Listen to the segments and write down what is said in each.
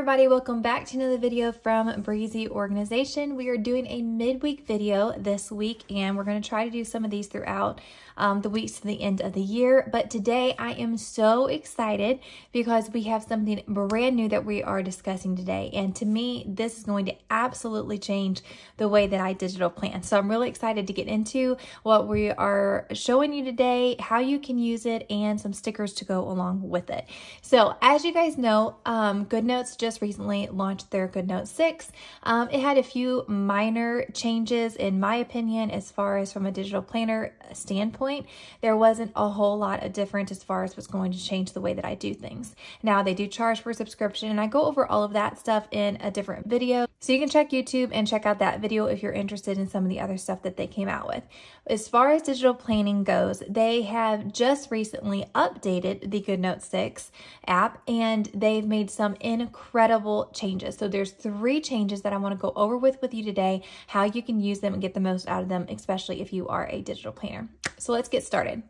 everybody, welcome back to another video from Breezy Organization. We are doing a midweek video this week, and we're going to try to do some of these throughout the weeks to the end of the year. But today I am so excited because we have something brand new that we are discussing today. And to me, this is going to absolutely change the way that I digital plan. So I'm really excited to get into what we are showing you today, how you can use it, and some stickers to go along with it. So as you guys know, GoodNotes just recently launched their GoodNotes 6. It had a few minor changes, in my opinion, as far as from a digital planner standpoint. There wasn't a whole lot of difference as far as what's going to change the way that I do things. Now, they do charge for subscription, and I go over all of that stuff in a different video. So you can check YouTube and check out that video if you're interested in some of the other stuff that they came out with. As far as digital planning goes, they have just recently updated the GoodNotes 6 app, and they've made some incredible changes. So there's 3 changes that I want to go over with you today, how you can use them and get the most out of them, especially if you are a digital planner. So let's get started.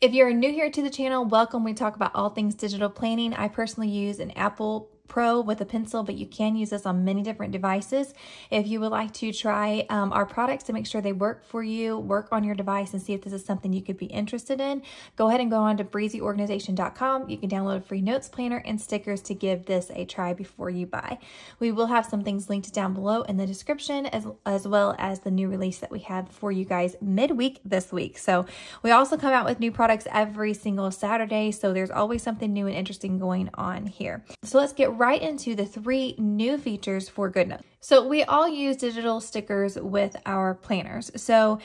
If you're new here to the channel, welcome. We talk about all things digital planning. I personally use an Apple Pro with a pencil, but you can use this on many different devices. If you would like to try our products to make sure they work for you, work on your device and see if this is something you could be interested in, go ahead and go on to breezyorganization.com. You can download a free notes planner and stickers to give this a try before you buy. We will have some things linked down below in the description as well as the new release that we have for you guys midweek this week. So we also come out with new products every single Saturday, so there's always something new and interesting going on here. So let's get right into the 3 new features for GoodNotes. So we all use digital stickers with our planners. So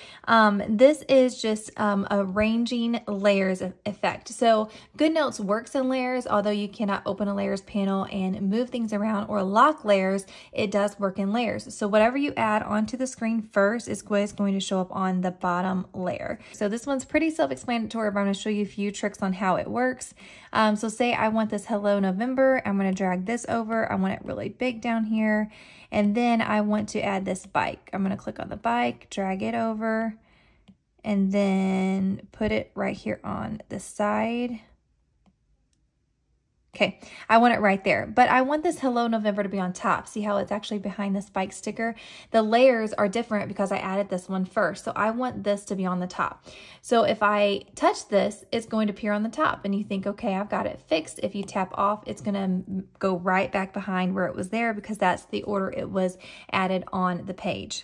this is just arranging layers of effect. So GoodNotes works in layers, although you cannot open a layers panel and move things around or lock layers, it does work in layers. So whatever you add onto the screen first is going to show up on the bottom layer. So this one's pretty self-explanatory, but I'm gonna show you a few tricks on how it works. So say I want this Hello November, I'm gonna drag this over, I want it really big down here, and then I want to add this bike. I'm going to click on the bike, drag it over, and then put it right here on the side. Okay, I want it right there, but I want this Hello November to be on top. See how it's actually behind this bike sticker? The layers are different because I added this one first, so I want this to be on the top. So if I touch this, it's going to appear on the top, and you think, okay, I've got it fixed. If you tap off, it's going to go right back behind where it was there because that's the order it was added on the page.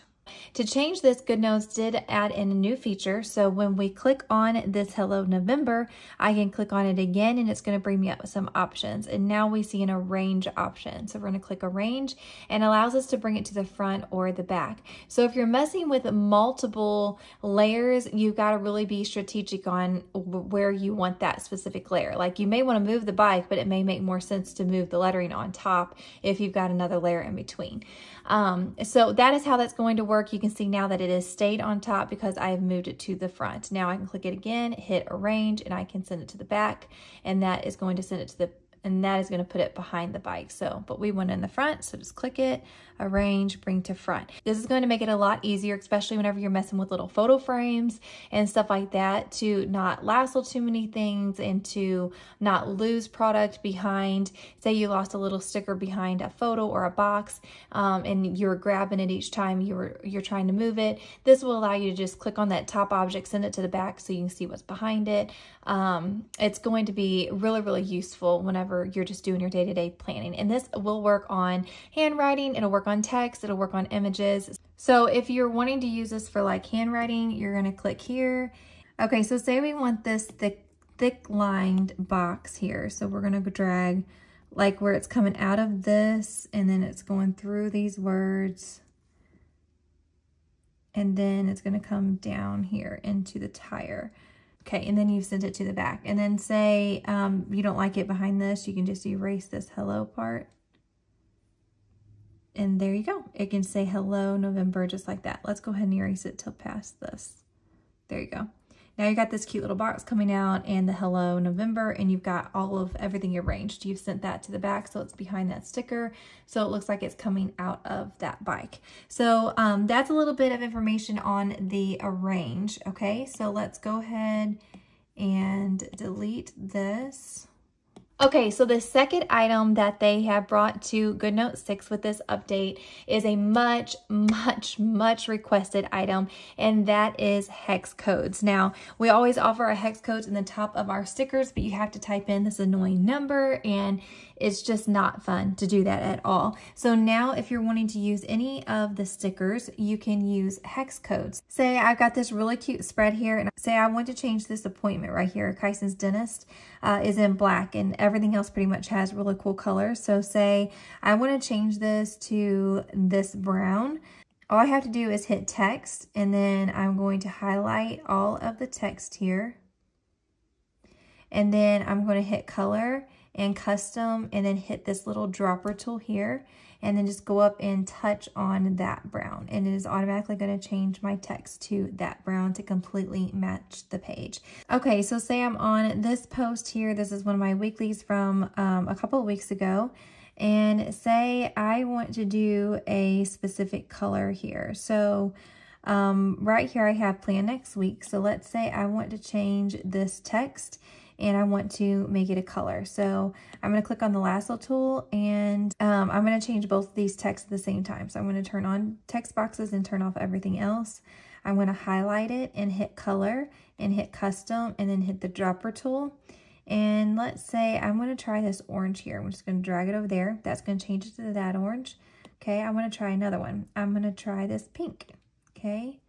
To change this, GoodNotes did add in a new feature. So when we click on this Hello November, I can click on it again and it's going to bring me up with some options. And now we see an arrange option. So we're going to click arrange and allows us to bring it to the front or the back. So if you're messing with multiple layers, you've got to really be strategic on where you want that specific layer. Like you may want to move the bike, but it may make more sense to move the lettering on top if you've got another layer in between. So that is how that's going to work. You can see now that it has stayed on top because I have moved it to the front. Now I can click it again, hit arrange, and I can send it to the back, and that is going to send it to the, and that is going to put it behind the bike. So, but we want it in the front, so just click it, arrange, bring to front. This is going to make it a lot easier, especially whenever you're messing with little photo frames and stuff like that, to not lasso too many things and to not lose product behind. Say you lost a little sticker behind a photo or a box, and you're grabbing it each time you're trying to move it. This will allow you to just click on that top object, send it to the back so you can see what's behind it. It's going to be really, really useful whenever you're just doing your day-to-day planning. And this will work on handwriting, it'll work on text, it'll work on images. So if you're wanting to use this for like handwriting, you're gonna click here. Okay, so say we want this thick lined box here. So we're gonna drag like where it's coming out of this and then it's going through these words. And then it's gonna come down here into the tire. Okay, and then you've sent it to the back. And then say you don't like it behind this, you can just erase this hello part. And there you go. It can say Hello November just like that. Let's go ahead and erase it till past this. There you go. Now you got this cute little box coming out and the Hello November, and you've got all of everything arranged. You've sent that to the back, so it's behind that sticker. So it looks like it's coming out of that bike. So that's a little bit of information on the arrange. Okay, so let's go ahead and delete this. Okay, so the second item that they have brought to GoodNotes 6 with this update is a much requested item, and that is hex codes. Now, we always offer our hex codes in the top of our stickers, but you have to type in this annoying number, and it's just not fun to do that at all. So now if you're wanting to use any of the stickers, you can use hex codes. Say I've got this really cute spread here, and say I want to change this appointment right here. Kyson's dentist is in black, and everything else pretty much has really cool colors. So say I want to change this to this brown. All I have to do is hit text, and then I'm going to highlight all of the text here. And then I'm going to hit color and custom, and then hit this little dropper tool here, and then just go up and touch on that brown. And it is automatically going to change my text to that brown to completely match the page. Okay, so say I'm on this post here. This is one of my weeklies from a couple of weeks ago. And say I want to do a specific color here. So right here I have plan next week. So let's say I want to change this text and I want to make it a color. So I'm going to click on the lasso tool, and I'm going to change both of these texts at the same time. So I'm going to turn on text boxes and turn off everything else. I'm going to highlight it and hit color and hit custom, and then hit the dropper tool. And let's say I'm going to try this orange here. I'm just going to drag it over there. That's going to change it to that orange. Okay, I want to try another one. I'm going to try this pink. Okay,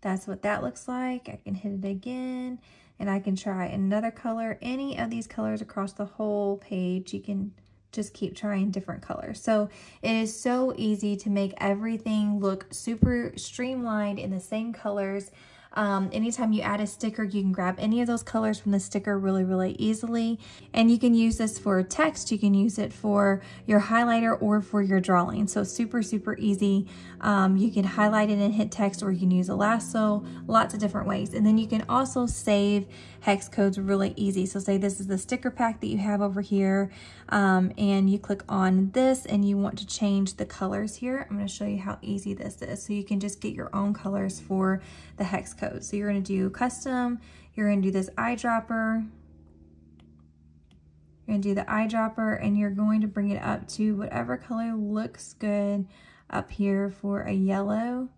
that's what that looks like. I can hit it again, and I can try another color. Any of these colors across the whole page, you can just keep trying different colors. So it is so easy to make everything look super streamlined in the same colors. Anytime you add a sticker, you can grab any of those colors from the sticker really easily. And you can use this for text, you can use it for your highlighter or for your drawing. So super easy. You can highlight it and hit text, or you can use a lasso, lots of different ways. And then you can also save hex codes really easy. So say this is the sticker pack that you have over here, and you click on this and you want to change the colors here. I'm going to show you how easy this is. So you can just get your own colors for the hex code. So you're going to do custom, you're going to do this eyedropper, you're going to do the eyedropper, and you're going to bring it up to whatever color looks good up here for a yellow.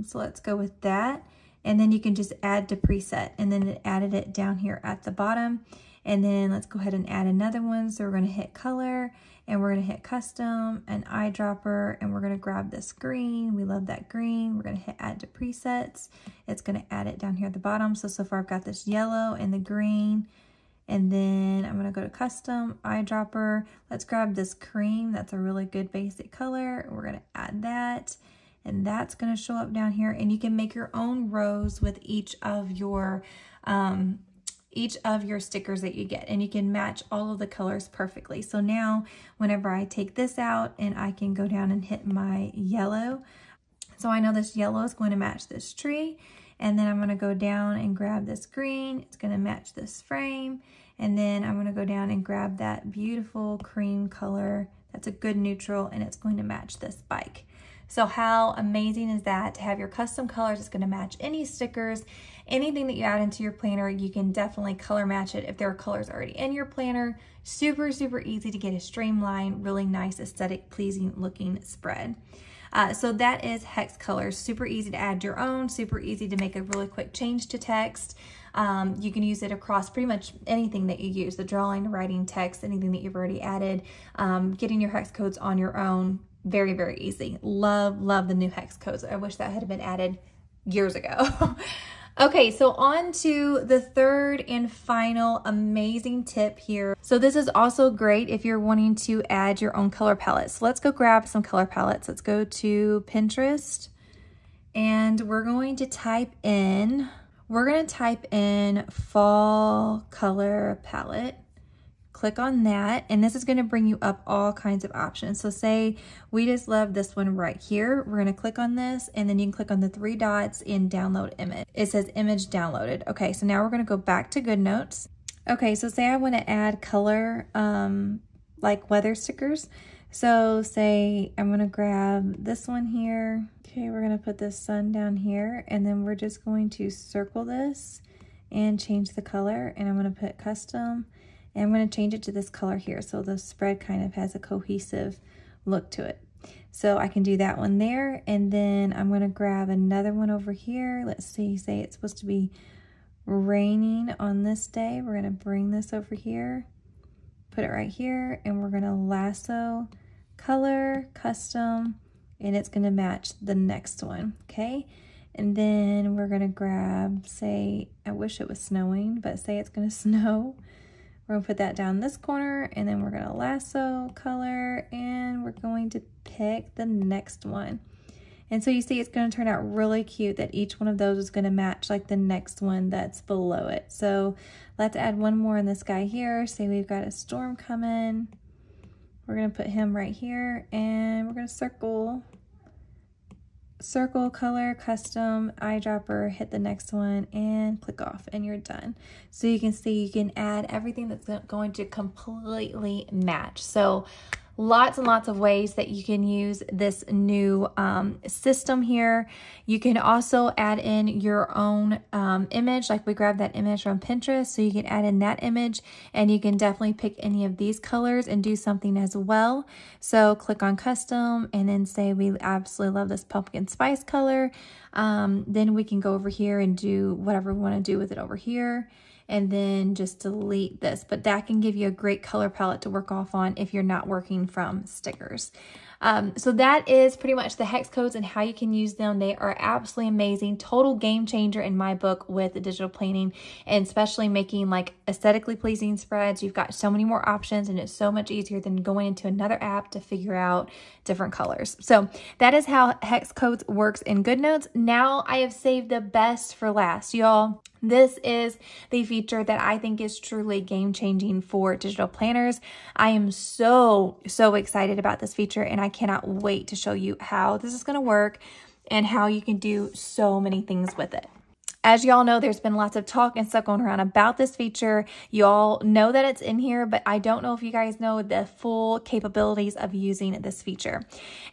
So let's go with that. And then you can just add to preset, and then it added it down here at the bottom. And then let's go ahead and add another one. So we're going to hit color, and we're going to hit custom and eyedropper, and we're going to grab this green. We love that green. We're going to hit add to presets. It's going to add it down here at the bottom. So far I've got this yellow and the green. And then I'm going to go to custom, eyedropper. Let's grab this cream. That's a really good basic color. We're going to add that. And that's going to show up down here. And you can make your own rows with each of your stickers that you get, and you can match all of the colors perfectly. So now whenever I take this out, and I can go down and hit my yellow, so I know this yellow is going to match this tree. And then I'm going to go down and grab this green, it's going to match this frame. And then I'm going to go down and grab that beautiful cream color. That's a good neutral, and it's going to match this bike. So how amazing is that to have your custom colors? It's going to match any stickers, anything that you add into your planner. You can definitely color match it if there are colors already in your planner. Super easy to get a streamlined, really nice, aesthetic, pleasing looking spread. So that is hex colors. Super easy to add your own, super easy to make a really quick change to text. You can use it across pretty much anything that you use, the drawing, writing, text, anything that you've already added, getting your hex codes on your own. Very easy. Love the new hex codes. I wish that had been added years ago. Okay, so on to the third and final amazing tip here. So this is also great if you're wanting to add your own color palettes. So let's go grab some color palettes. Let's go to Pinterest, and we're going to type in fall color palette. Click on that, and this is going to bring you up all kinds of options. So say we just love this one right here. We're going to click on this, and then you can click on the three dots and download image. It says image downloaded. Okay, so now we're going to go back to GoodNotes. Okay, so say I want to add color like weather stickers. So say I'm going to grab this one here. Okay, we're going to put this sun down here, and then we're just going to circle this and change the color, and I'm going to put custom. And I'm going to change it to this color here so the spread kind of has a cohesive look to it. So I can do that one there, and then I'm going to grab another one over here. Let's see, say it's supposed to be raining on this day. We're going to bring this over here, put it right here, and we're going to lasso color custom, and it's going to match the next one, okay? And then we're going to grab, say, I wish it was snowing, but say it's going to snow. We're going to put that down this corner, and then we're going to lasso color, and we're going to pick the next one. And so you see it's going to turn out really cute that each one of those is going to match like the next one that's below it. So let's add one more in this guy here. Say we've got a storm coming. We're going to put him right here, and we're going to circle color custom eyedropper, hit the next one and click off, and you're done. So you can see you can add everything that's going to completely match. So lots and lots of ways that you can use this new system here. You can also add in your own image, like we grabbed that image from Pinterest, so you can add in that image, and you can definitely pick any of these colors and do something as well. So click on custom, and then say we absolutely love this pumpkin spice color. Then we can go over here and do whatever we want to do with it over here, and then just delete this. But that can give you a great color palette to work off on if you're not working from stickers. So that is pretty much the hex codes and how you can use them. They are absolutely amazing. Total game changer in my book with digital planning, and especially making like aesthetically pleasing spreads. You've got so many more options, and it's so much easier than going into another app to figure out different colors. So that is how hex codes works in GoodNotes. Now I have saved the best for last, y'all. This is the feature that I think is truly game-changing for digital planners. I am so excited about this feature, and I cannot wait to show you how this is going to work and how you can do so many things with it. As y'all know, there's been lots of talk and stuff going around about this feature. Y'all know that it's in here, but I don't know if you guys know the full capabilities of using this feature,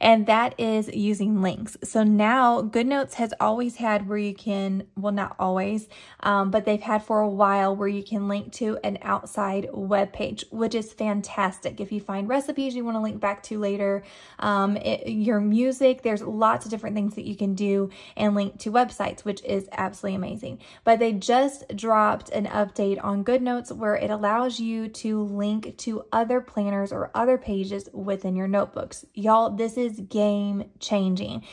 and that is using links. So now GoodNotes has always had where you can, well, not always, but they've had for a while where you can link to an outside web page, which is fantastic. If you find recipes you want to link back to later, your music, there's lots of different things that you can do and link to websites, which is absolutely amazing. But they just dropped an update on GoodNotes where it allows you to link to other planners or other pages within your notebooks. Y'all, this is game changing.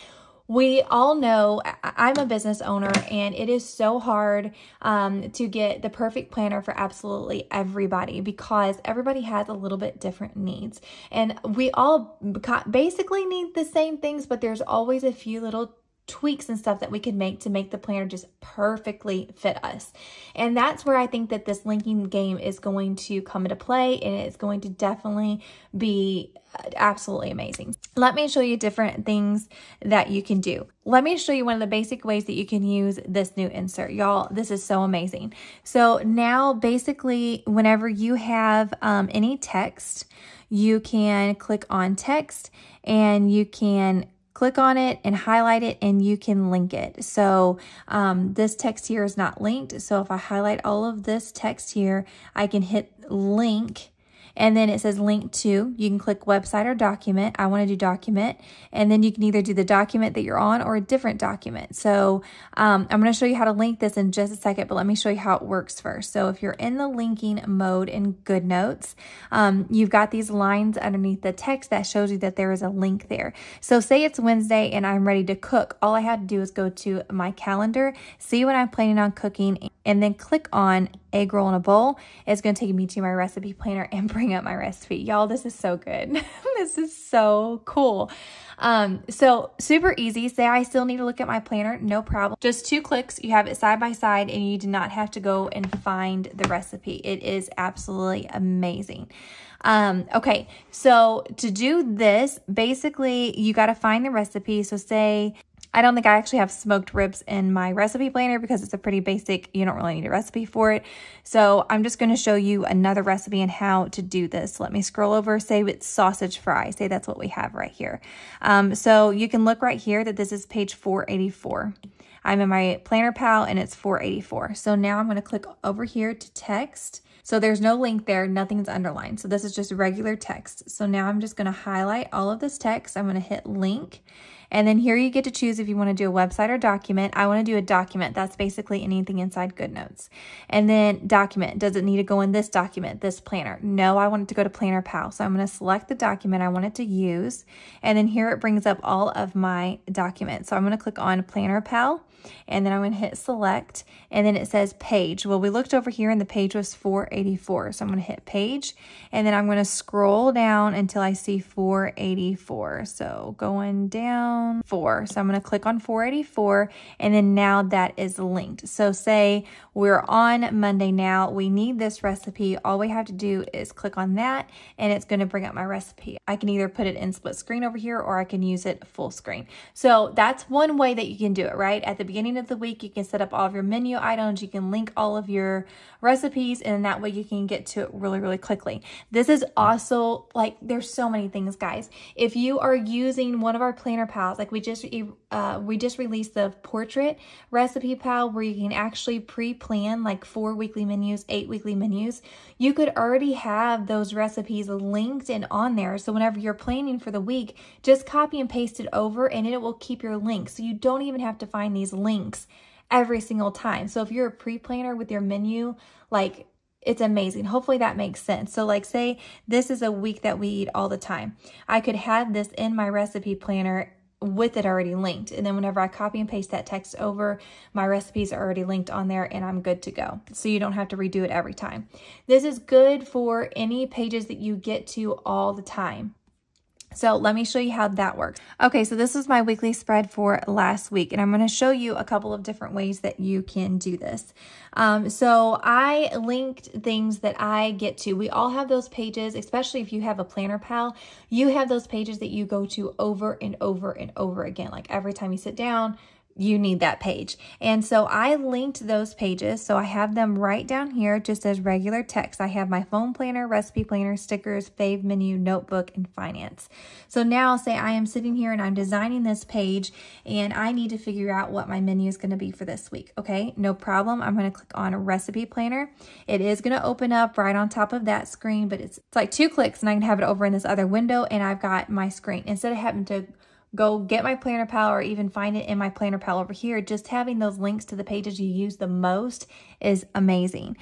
We all know, I'm a business owner, and it is so hard to get the perfect planner for absolutely everybody, because everybody has a little bit different needs. And we all basically need the same things, but there's always a few little tweaks and stuff that we could make to make the planner just perfectly fit us. And that's where I think that this linking game is going to come into play, and it's going to definitely be absolutely amazing. Let me show you different things that you can do. Let me show you one of the basic ways that you can use this new insert. Y'all, this is so amazing. So now basically whenever you have any text, you can click on text, and you can click on it and highlight it, and you can link it. So this text here is not linked. So if I highlight all of this text here, I can hit link, and then it says link to. You can click website or document. I want to do document, and then you can either do the document that you're on or a different document. So I'm going to show you how to link this in just a second, but let me show you how it works first. So if you're in the linking mode in GoodNotes, you've got these lines underneath the text that shows you that there is a link there. So say it's Wednesday and I'm ready to cook. All I have to do is go to my calendar, see when I'm planning on cooking, and then click on egg roll in a bowl. It's going to take me to my recipe planner and bring up my recipe. Y'all, this is so good. This is so cool. So super easy. Say I still need to look at my planner, no problem. Just 2 clicks, you have it side by side, and you do not have to go and find the recipe. It is absolutely amazing. Okay, so to do this, basically you got to find the recipe. So say, I don't think I actually have smoked ribs in my recipe planner because it's a pretty basic, you don't really need a recipe for it. So I'm just going to show you another recipe and how to do this. Let me scroll over, say it's sausage fry. Say that's what we have right here. So you can look right here that this is page 484. I'm in my PlannerPal and it's 484. So now I'm going to click over here to text. So there's no link there, nothing's underlined. So this is just regular text. So now I'm just gonna highlight all of this text. I'm gonna hit link. And then here you get to choose if you want to do a website or document. I want to do a document. That's basically anything inside GoodNotes. And then document. Does it need to go in this document, this planner? No, I want it to go to PlannerPal. So I'm going to select the document I want it to use. And then here it brings up all of my documents. So I'm going to click on PlannerPal. And then I'm going to hit select. And then it says page. Well, we looked over here and the page was 484. So I'm going to hit page. And then I'm going to scroll down until I see 484. So going down. 4. So I'm going to click on 484, and then now that is linked. So say we're on Monday now, we need this recipe. All we have to do is click on that and it's going to bring up my recipe. I can either put it in split screen over here or I can use it full screen. So that's one way that you can do it, right? At the beginning of the week, you can set up all of your menu items. You can link all of your recipes and that way you can get to it really, really quickly. This is also like, there's so many things, guys. If you are using one of our planner pals, like we just released the portrait recipe pal where you can actually pre-plan like 4 weekly menus, 8 weekly menus. You could already have those recipes linked and on there. So whenever you're planning for the week, just copy and paste it over and it will keep your link. So you don't even have to find these links every single time. So if you're a pre-planner with your menu, like it's amazing. Hopefully that makes sense. So like say this is a week that we eat all the time. I could have this in my recipe planner with it already linked. And then whenever I copy and paste that text over, my recipes are already linked on there and I'm good to go. So you don't have to redo it every time. This is good for any pages that you get to all the time. So let me show you how that works. Okay, so this is my weekly spread for last week, and I'm going to show you a couple of different ways that you can do this. So I linked things that I get to. We all have those pages, especially if you have a planner pal, you have those pages that you go to over and over and over again. Like every time you sit down, you need that page. And so I linked those pages. So I have them right down here just as regular text. I have my phone planner, recipe planner, stickers, fave menu, notebook, and finance. So now say I am sitting here and I'm designing this page and I need to figure out what my menu is going to be for this week. Okay, no problem. I'm going to click on a recipe planner. It is going to open up right on top of that screen, but it's like 2 clicks and I can have it over in this other window and I've got my screen. Instead of having to go get my PlannerPal or even find it in my PlannerPal over here, just having those links to the pages you use the most is amazing.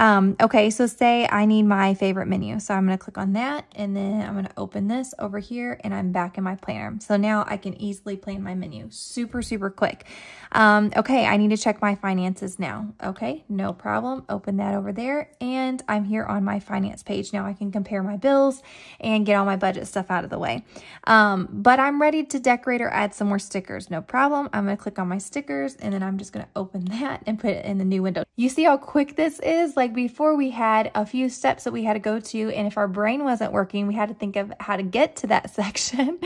Okay, so say I need my favorite menu. So I'm going to click on that and then I'm going to open this over here and I'm back in my planner. So now I can easily plan my menu. Super, super quick. Okay, I need to check my finances now. Okay, no problem. Open that over there and I'm here on my finance page. Now I can compare my bills and get all my budget stuff out of the way. But I'm ready to decorate or add some more stickers. No problem. I'm going to click on my stickers and then I'm just going to open that and put it in the new window. You see how quick this is? Like before we had a few steps that we had to go to, and if our brain wasn't working, we had to think of how to get to that section.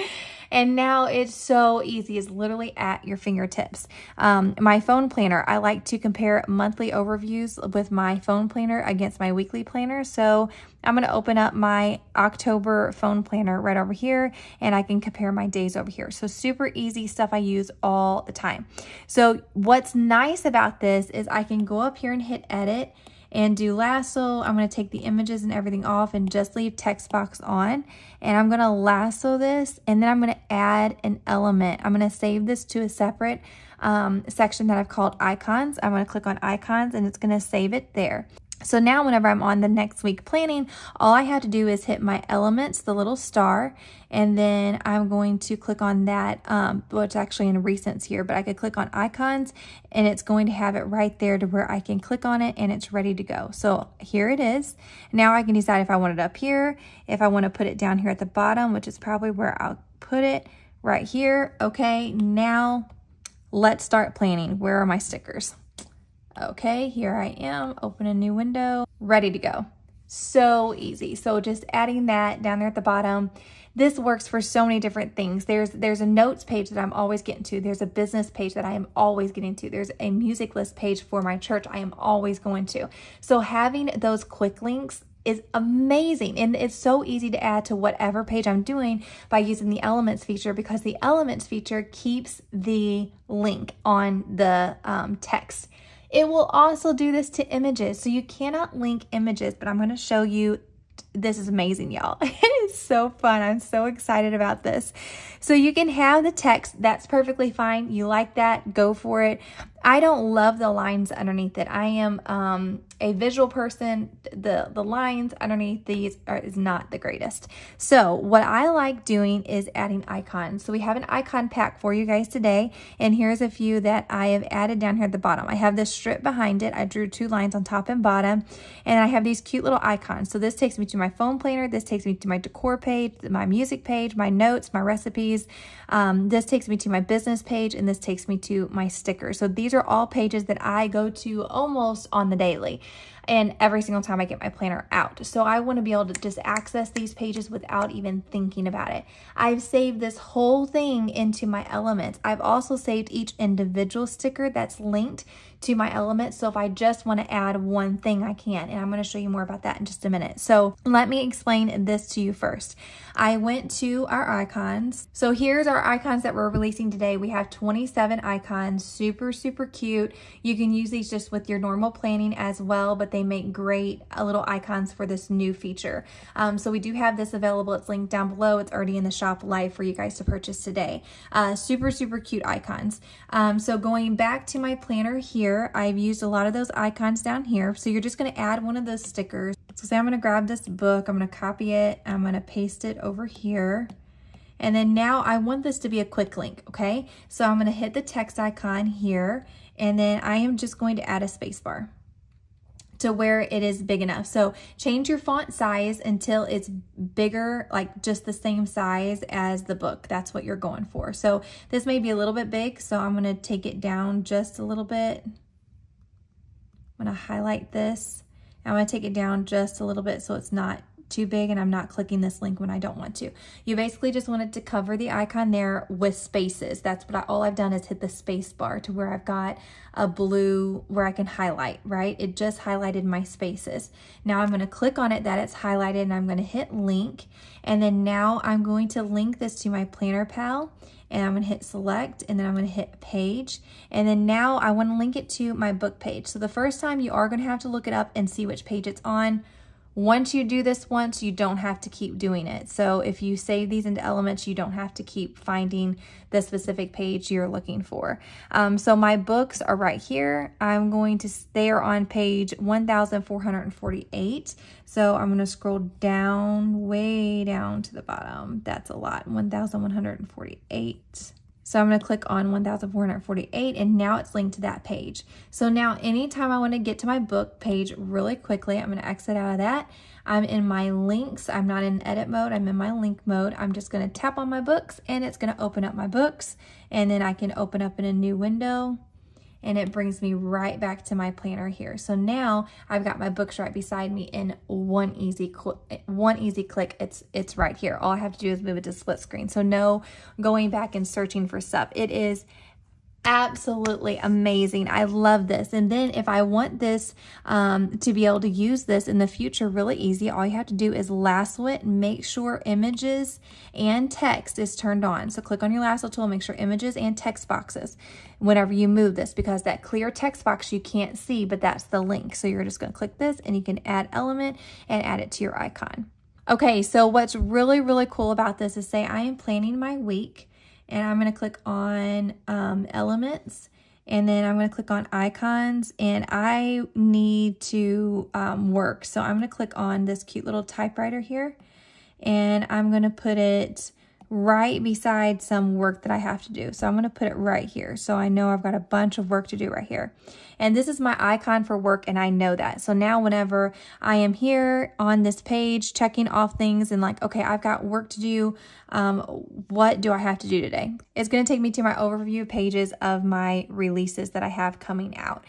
And now it's so easy. It's literally at your fingertips. My phone planner, I like to compare monthly overviews with my phone planner against my weekly planner. So I'm going to open up my October phone planner right over here and I can compare my days over here. So super easy stuff I use all the time. So what's nice about this is I can go up here and hit edit and do lasso. I'm going to take the images and everything off and just leave text box on. And I'm going to lasso this and then I'm going to add an element. I'm going to save this to a separate section that I've called icons. I'm going to click on icons and it's going to save it there. So now whenever I'm on the next week planning, all I have to do is hit my elements, the little star, and then I'm going to click on that, well, it's actually in recents here, but I could click on icons and it's going to have it right there to where I can click on it and it's ready to go. So here it is. Now I can decide if I want it up here, if I want to put it down here at the bottom, which is probably where I'll put it right here. Okay, now let's start planning. Where are my stickers? Okay, here I am, open a new window, ready to go. So easy. So just adding that down there at the bottom. This works for so many different things. There's a notes page that I'm always getting to. There's a business page that I am always getting to. There's a music list page for my church I am always going to. So having those quick links is amazing. And it's so easy to add to whatever page I'm doing by using the elements feature, because the elements feature keeps the link on the text. It will also do this to images. So you cannot link images, but I'm going to show you. This is amazing, y'all. It is so fun. I'm so excited about this. So you can have the text. That's perfectly fine. You like that, go for it. I don't love the lines underneath it. I am a visual person. The lines underneath these is not the greatest. So what I like doing is adding icons. So we have an icon pack for you guys today. And here's a few that I have added down here at the bottom. I have this strip behind it. I drew two lines on top and bottom. And I have these cute little icons. So this takes me to my phone planner. This takes me to my decor page, my music page, my notes, my recipes. This takes me to my business page. And this takes me to my stickers. So these are all pages that I go to almost on the daily and every single time I get my planner out. So I want to be able to just access these pages without even thinking about it. I've saved this whole thing into my elements. I've also saved each individual sticker that's linked to my element. So if I just want to add one thing, I can, and I'm going to show you more about that in just a minute. So let me explain this to you first. I went to our icons. So here's our icons that we're releasing today. We have 27 icons, super, super cute. You can use these just with your normal planning as well, but they make great little icons for this new feature. So we do have this available. It's linked down below. It's already in the shop live for you guys to purchase today. Super, super cute icons. So going back to my planner here, I've used a lot of those icons down here. So you're just going to add one of those stickers. So say I'm going to grab this book, I'm going to copy it, I'm going to paste it over here. And then now I want this to be a quick link, okay? So I'm going to hit the text icon here, and then I am just going to add a space bar to where it is big enough. So change your font size until it's bigger, like just the same size as the book. That's what you're going for. So this may be a little bit big, so I'm going to take it down just a little bit. I'm going to highlight this. I'm going to take it down just a little bit so it's not too big and I'm not clicking this link when I don't want to. You basically just wanted to cover the icon there with spaces. That's what all I've done is hit the space bar to where I've got a blue where I can highlight, right? It just highlighted my spaces. Now I'm going to click on it that it's highlighted and I'm going to hit link. And then now I'm going to link this to my PlannerPal. And I'm going to hit select, and then I'm going to hit page. And then now I want to link it to my book page. So the first time you are going to have to look it up and see which page it's on. Once you do this once, you don't have to keep doing it. So if you save these into elements, you don't have to keep finding the specific page you're looking for. So my books are right here. They are on page 1448. So I'm going to scroll down, way down to the bottom. That's a lot, 1148. So I'm going to click on 1448 and now it's linked to that page. So now anytime I want to get to my book page really quickly, I'm going to exit out of that. I'm in my links. I'm not in edit mode. I'm in my link mode. I'm just going to tap on my books and it's going to open up my books, and then I can open up in a new window. And it brings me right back to my planner here. So now I've got my books right beside me in one easy click. It's right here. All I have to do is move it to split screen. So no going back and searching for stuff. It is absolutely amazing. I love this. And then if I want this to be able to use this in the future really easy, all you have to do is lasso it and make sure images and text is turned on. So click on your lasso tool, make sure images and text boxes whenever you move this, because that clear text box you can't see, but that's the link. So you're just going to click this and you can add element and add it to your icon. Okay, so what's really, really cool about this is, say I am planning my week, and I'm going to click on elements, and then I'm going to click on icons, and I need to work. So I'm going to click on this cute little typewriter here, and I'm going to put it right beside some work that I have to do. So I'm going to put it right here. So I know I've got a bunch of work to do right here. And this is my icon for work, and I know that. So now whenever I am here on this page checking off things and like, okay, I've got work to do. What do I have to do today? It's going to take me to my overview pages of my releases that I have coming out.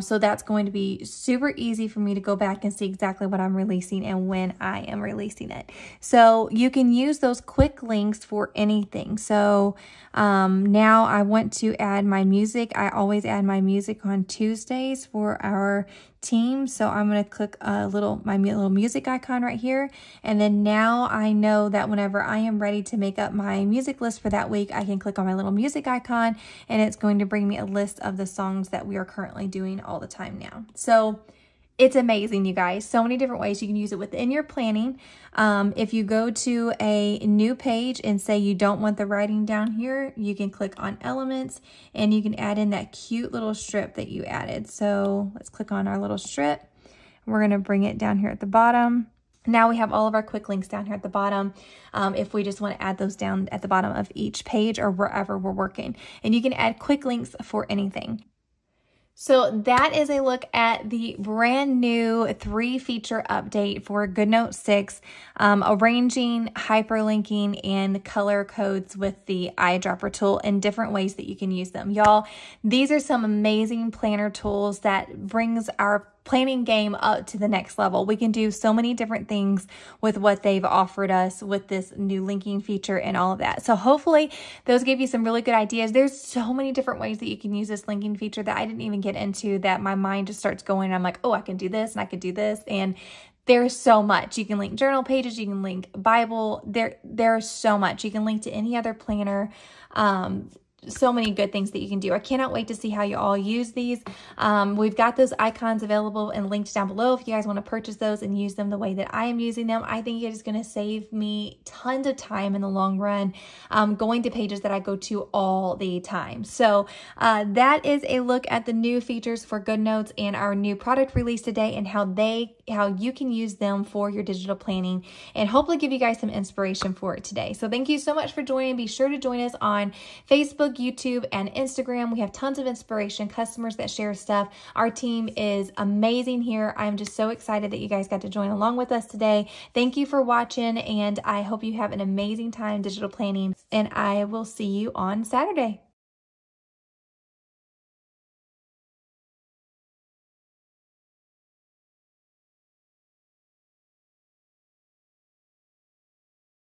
So that's going to be super easy for me to go back and see exactly what I'm releasing and when I am releasing it. So you can use those quick links links for anything. So now I want to add my music. I always add my music on Tuesdays for our team. So I'm going to click my little music icon right here. And then now I know that whenever I am ready to make up my music list for that week, I can click on my little music icon and it's going to bring me a list of the songs that we are currently doing all the time now. So it's amazing, you guys. So many different ways you can use it within your planning. If you go to a new page and say you don't want the writing down here, you can click on elements and you can add in that cute little strip that you added. So let's click on our little strip. We're going to bring it down here at the bottom. Now we have all of our quick links down here at the bottom if we just want to add those down at the bottom of each page or wherever we're working. And you can add quick links for anything. So that is a look at the brand new 3-feature update for GoodNotes 6, arranging, hyperlinking, and color codes with the eyedropper tool and different ways that you can use them. Y'all, these are some amazing planner tools that brings our planning game up to the next level. We can do so many different things with what they've offered us with this new linking feature and all of that. So hopefully those gave you some really good ideas. There's so many different ways that you can use this linking feature that I didn't even get into, that my mind just starts going. I'm like, oh, I can do this and I can do this. And there's so much. You can link journal pages, you can link Bible. There's so much. You can link to any other planner. So many good things that you can do. I cannot wait to see how you all use these. We've got those icons available and linked down below if you guys want to purchase those and use them the way that I am using them. I think it is going to save me tons of time in the long run, going to pages that I go to all the time. So that is a look at the new features for GoodNotes and our new product release today, and how you can use them for your digital planning, and hopefully give you guys some inspiration for it today. So thank you so much for joining. Be sure to join us on Facebook, YouTube, and Instagram. We have tons of inspiration, customers that share stuff. Our team is amazing here. I'm just so excited that you guys got to join along with us today. Thank you for watching, and I hope you have an amazing time digital planning, and I will see you on Saturday.